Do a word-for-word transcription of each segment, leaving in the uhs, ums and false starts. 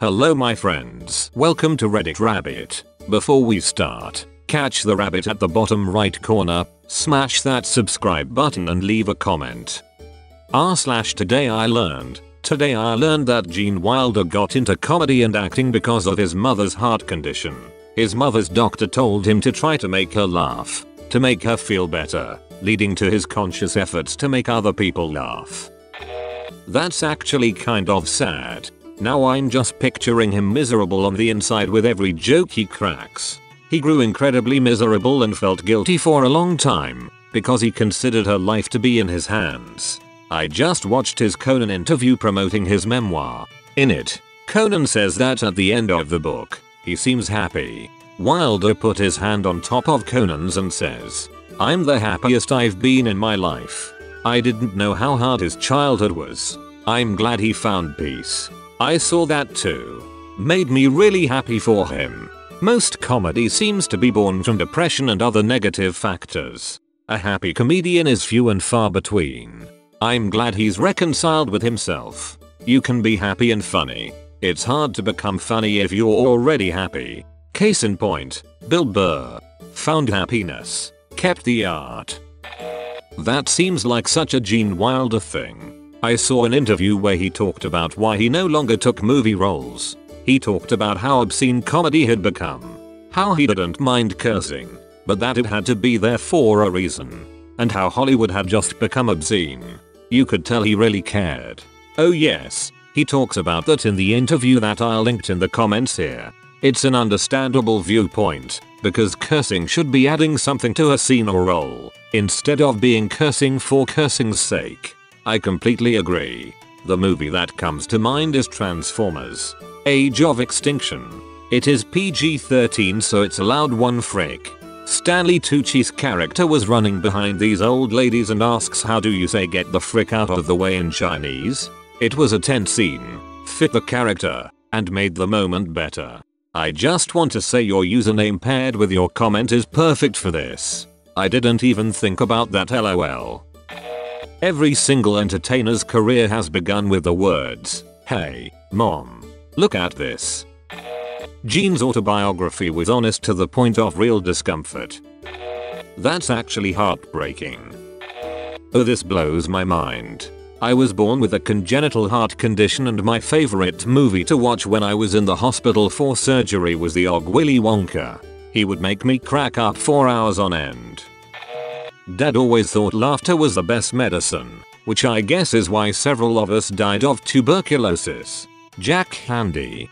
Hello my friends, welcome to Reddit Rabbit. Before we start, catch the rabbit at the bottom right corner, smash that subscribe button and leave a comment. R slash today I learned. Today I learned that Gene Wilder got into comedy and acting because of his mother's heart condition. His mother's doctor told him to try to make her laugh, to make her feel better, leading to his conscious efforts to make other people laugh. That's actually kind of sad. Now I'm just picturing him miserable on the inside with every joke he cracks. He grew incredibly miserable and felt guilty for a long time because he considered her life to be in his hands. I just watched his Conan interview promoting his memoir. In it, Conan says that at the end of the book, he seems happy. Wilder put his hand on top of Conan's and says, "I'm the happiest I've been in my life. I didn't know how hard his childhood was. I'm glad he found peace." I saw that too. Made me really happy for him. Most comedy seems to be born from depression and other negative factors. A happy comedian is few and far between. I'm glad he's reconciled with himself. You can be happy and funny. It's hard to become funny if you're already happy. Case in point, Bill Burr. Found happiness. Kept the art. That seems like such a Gene Wilder thing. I saw an interview where he talked about why he no longer took movie roles. He talked about how obscene comedy had become, how he didn't mind cursing, but that it had to be there for a reason, and how Hollywood had just become obscene. You could tell he really cared. Oh yes, he talks about that in the interview that I'll link in the comments here. It's an understandable viewpoint, because cursing should be adding something to a scene or role, instead of being cursing for cursing's sake. I completely agree. The movie that comes to mind is Transformers: Age of Extinction. It is P G thirteen, so it's allowed one frick. Stanley Tucci's character was running behind these old ladies and asks, "How do you say get the frick out of the way" in Chinese? It was a tense scene, fit the character, and made the moment better. I just want to say your username paired with your comment is perfect for this. I didn't even think about that, lol. Every single entertainer's career has begun with the words, "Hey, mom, look at this." Gene's autobiography was honest to the point of real discomfort. That's actually heartbreaking. Oh, this blows my mind. I was born with a congenital heart condition, and my favorite movie to watch when I was in the hospital for surgery was the Og Willy Wonka. He would make me crack up for hours on end. Dad always thought laughter was the best medicine, which I guess is why several of us died of tuberculosis. Jack Handy.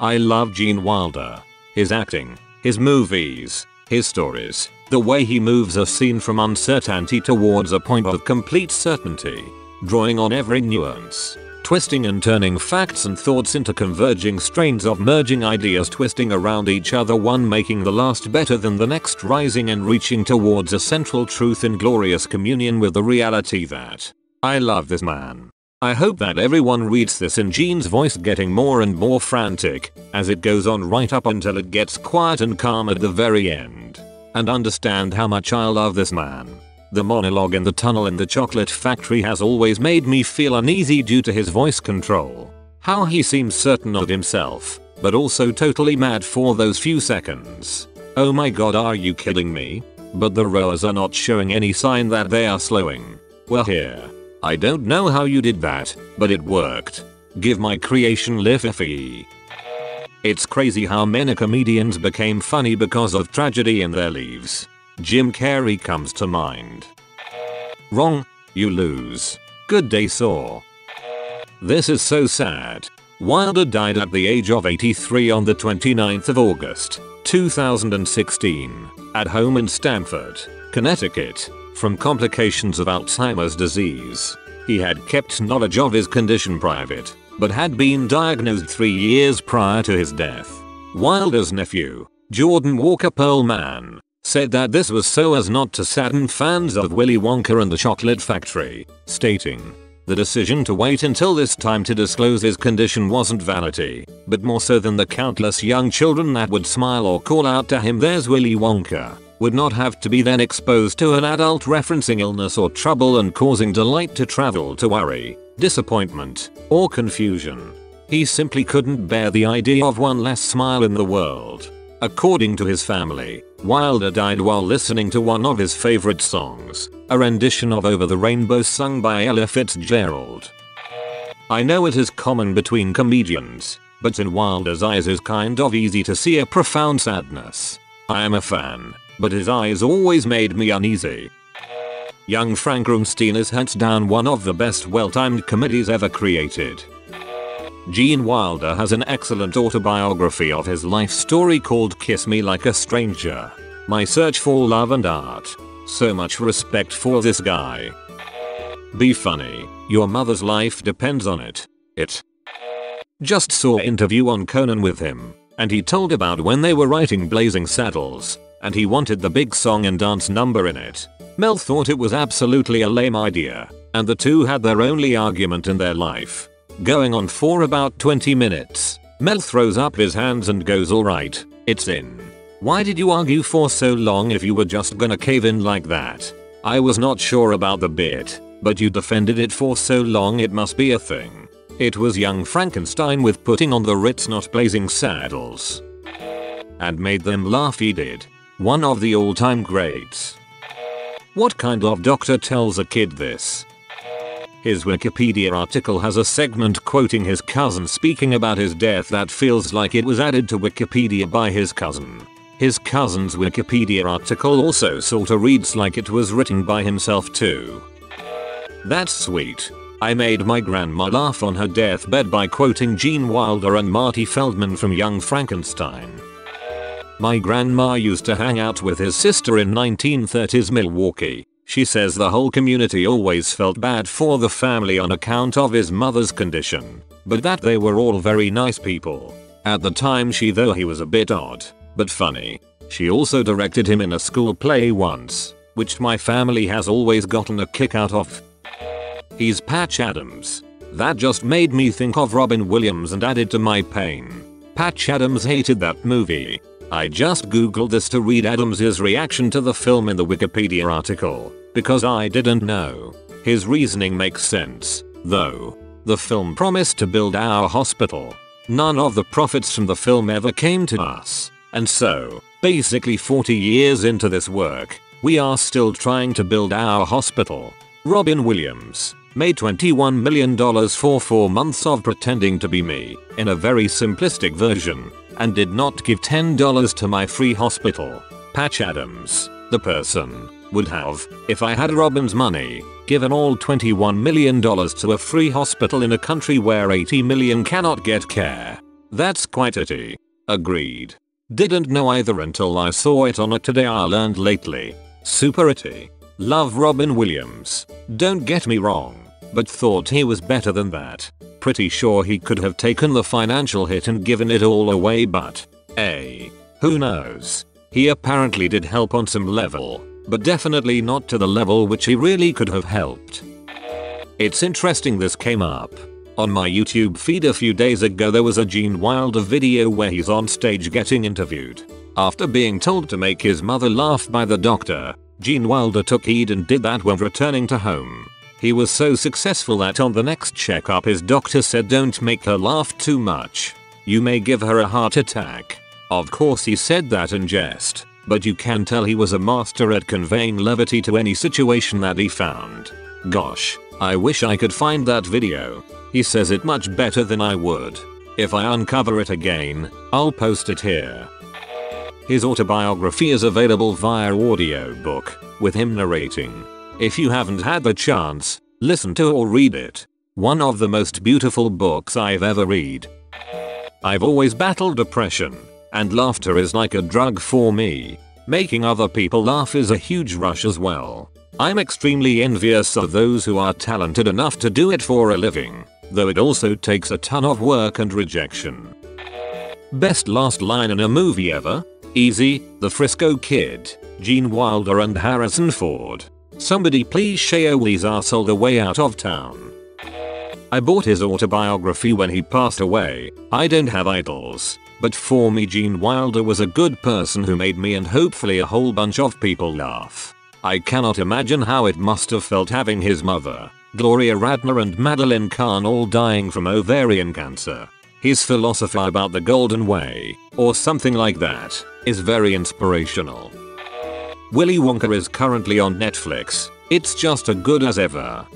I love Gene Wilder. His acting, his movies, his stories, the way he moves a scene from uncertainty towards a point of complete certainty, drawing on every nuance, twisting and turning facts and thoughts into converging strains of merging ideas twisting around each other, one making the last better than the next, rising and reaching towards a central truth in glorious communion with the reality that I love this man. I hope that everyone reads this in Gene's voice, getting more and more frantic as it goes on right up until it gets quiet and calm at the very end, and understand how much I love this man. The monologue in the tunnel in the chocolate factory has always made me feel uneasy due to his voice control. How he seems certain of himself, but also totally mad for those few seconds. Oh my god, are you kidding me? But the rowers are not showing any sign that they are slowing. Well here. I don't know how you did that, but it worked. Give my creation liffy. It's crazy how many comedians became funny because of tragedy in their lives. Jim Carrey comes to mind. Wrong, you lose. Good day, Saw. This is so sad. Wilder died at the age of eighty-three on the twenty-ninth of August, two thousand sixteen, at home in Stamford, Connecticut, from complications of Alzheimer's disease. He had kept knowledge of his condition private, but had been diagnosed three years prior to his death. Wilder's nephew, Jordan Walker Pearlman, said that this was so as not to sadden fans of Willy Wonka and the Chocolate Factory, stating, "The decision to wait until this time to disclose his condition wasn't vanity, but more so than the countless young children that would smile or call out to him 'There's Willy Wonka' would not have to be then exposed to an adult referencing illness or trouble and causing delight to travel to worry, disappointment, or confusion." He simply couldn't bear the idea of one less smile in the world. According to his family, Wilder died while listening to one of his favorite songs, a rendition of Over the Rainbow sung by Ella Fitzgerald. I know it is common between comedians, but in Wilder's eyes is kind of easy to see a profound sadness. I am a fan, but his eyes always made me uneasy. Young Frankenstein is hands down one of the best well-timed comedies ever created. Gene Wilder has an excellent autobiography of his life story called Kiss Me Like a Stranger: My Search for Love and Art. So much respect for this guy. Be funny. Your mother's life depends on it. It. Just saw an interview on Conan with him, and he told about when they were writing Blazing Saddles, and he wanted the big song and dance number in it. Mel thought it was absolutely a lame idea, and the two had their only argument in their life. Going on for about twenty minutes, Mel throws up his hands and goes, "Alright, it's in. Why did you argue for so long if you were just gonna cave in like that? I was not sure about the bit, but you defended it for so long it must be a thing." It was Young Frankenstein with Putting on the Ritz, not Blazing Saddles. And made them laugh he did. One of the all-time greats. What kind of doctor tells a kid this? His Wikipedia article has a segment quoting his cousin speaking about his death that feels like it was added to Wikipedia by his cousin. His cousin's Wikipedia article also sorta reads like it was written by himself too. That's sweet. I made my grandma laugh on her deathbed by quoting Gene Wilder and Marty Feldman from Young Frankenstein. My grandma used to hang out with his sister in nineteen thirties Milwaukee. She says the whole community always felt bad for the family on account of his mother's condition, but that they were all very nice people. At the time she though he was a bit odd, but funny. She also directed him in a school play once, which my family has always gotten a kick out of. He's Patch Adams. That just made me think of Robin Williams and added to my pain. Patch Adams hated that movie. I just googled this to read Adams' reaction to the film in the Wikipedia article, because I didn't know. His reasoning makes sense, though. The film promised to build our hospital. None of the profits from the film ever came to us. And so, basically forty years into this work, we are still trying to build our hospital. Robin Williams made twenty-one million dollars for four months of Pretending to Be Me, in a very simplistic version, and did not give ten dollars to my free hospital. Patch Adams, the person, would have, if I had Robin's money, given all twenty-one million dollars to a free hospital in a country where eighty million cannot get care. That's quite itty. Agreed. Didn't know either until I saw it on a Today I Learned lately. Super itty. Love Robin Williams, don't get me wrong, but thought he was better than that. Pretty sure he could have taken the financial hit and given it all away, but A. Who knows? He apparently did help on some level, but definitely not to the level which he really could have helped. It's interesting this came up. On my YouTube feed a few days ago there was a Gene Wilder video where he's on stage getting interviewed. After being told to make his mother laugh by the doctor, Gene Wilder took heed and did that when returning to home. He was so successful that on the next checkup his doctor said, "Don't make her laugh too much. You may give her a heart attack." Of course he said that in jest, but you can tell he was a master at conveying levity to any situation that he found. Gosh, I wish I could find that video. He says it much better than I would. If I uncover it again, I'll post it here. His autobiography is available via audiobook, with him narrating. If you haven't had the chance, listen to or read it. One of the most beautiful books I've ever read. I've always battled depression, and laughter is like a drug for me. Making other people laugh is a huge rush as well. I'm extremely envious of those who are talented enough to do it for a living, though it also takes a ton of work and rejection. Best last line in a movie ever? Easy, The Frisco Kid, Gene Wilder and Harrison Ford. "Somebody please show these arsehole the way out of town." I bought his autobiography when he passed away. I don't have idols, but for me Gene Wilder was a good person who made me and hopefully a whole bunch of people laugh. I cannot imagine how it must have felt having his mother, Gloria Radner and Madeline Kahn all dying from ovarian cancer. His philosophy about the golden way, or something like that, is very inspirational. Willy Wonka is currently on Netflix. It's just as good as ever.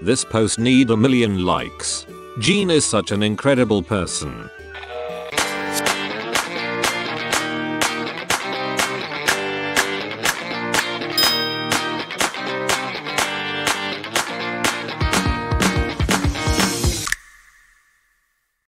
This post need a million likes. Gene is such an incredible person.